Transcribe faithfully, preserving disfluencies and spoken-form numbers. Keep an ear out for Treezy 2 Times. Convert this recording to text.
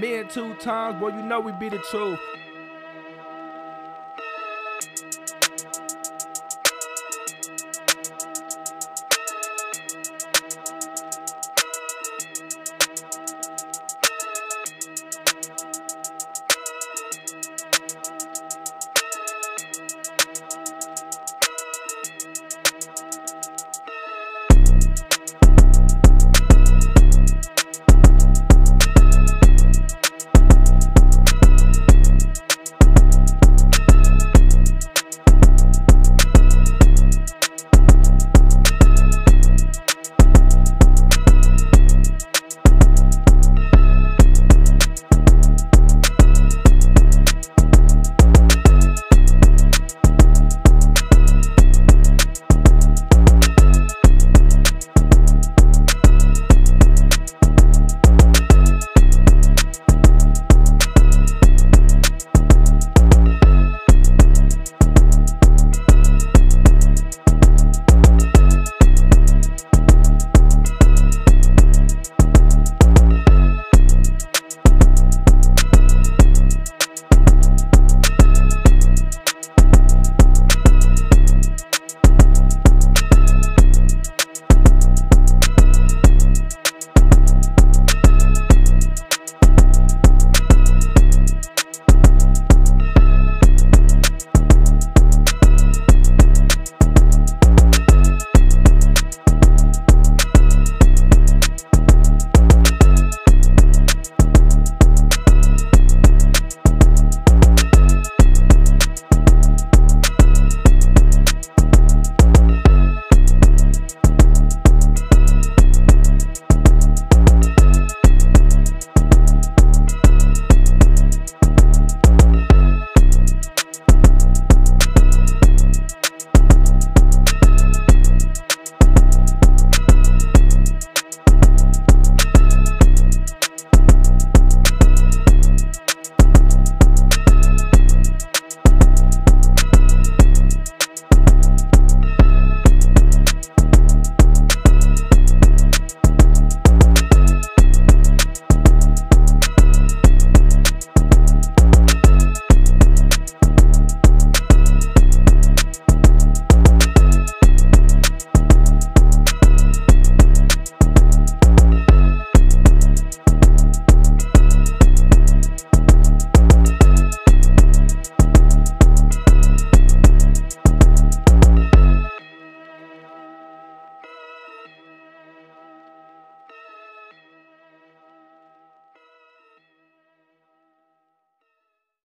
Me and two times, boy, you know we be the truth.